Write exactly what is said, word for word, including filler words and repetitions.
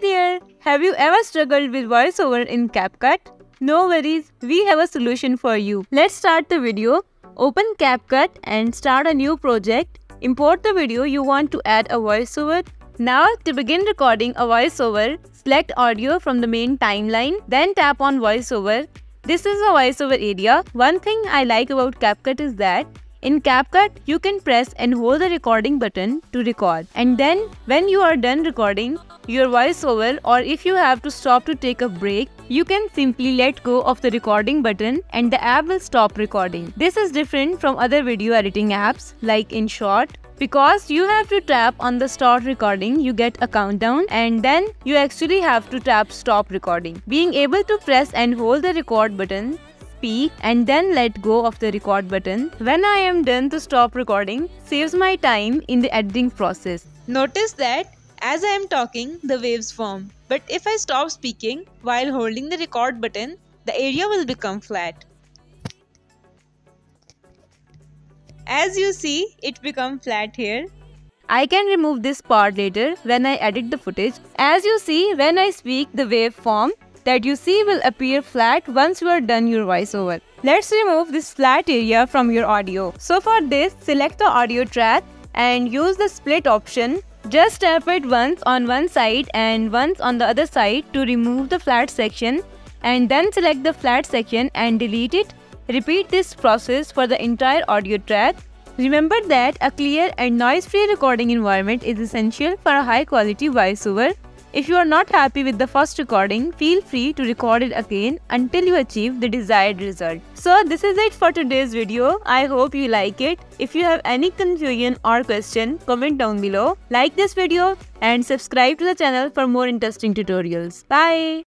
there! Have you ever struggled with voiceover in CapCut? No worries, we have a solution for you. Let's start the video. Open CapCut and start a new project. Import the video you want to add a voiceover. Now, to begin recording a voiceover, select audio from the main timeline, then tap on voiceover. This is a voiceover area. One thing I like about CapCut is that in CapCut, you can press and hold the recording button to record. And then, when you are done recording your voiceover, or if you have to stop to take a break, you can simply let go of the recording button and the app will stop recording. This is different from other video editing apps like InShot, because you have to tap on the start recording, you get a countdown, and then you actually have to tap stop recording. Being able to press and hold the record button, speak, and then let go of the record button when I am done to stop recording saves my time in the editing process. Notice that as I am talking, the waves form. But if I stop speaking while holding the record button, the area will become flat. As you see, it becomes flat here. I can remove this part later when I edit the footage. As you see, when I speak, the waveform that you see will appear flat once you are done your voiceover. Let's remove this flat area from your audio. So for this, select the audio track and use the split option. Just tap it once on one side and once on the other side to remove the flat section, and then select the flat section and delete it. Repeat this process for the entire audio track. Remember that a clear and noise-free recording environment is essential for a high-quality voiceover. If you are not happy with the first recording, feel free to record it again until you achieve the desired result. So this is it for today's video. I hope you like it. If you have any confusion or question, comment down below. Like this video and subscribe to the channel for more interesting tutorials. Bye!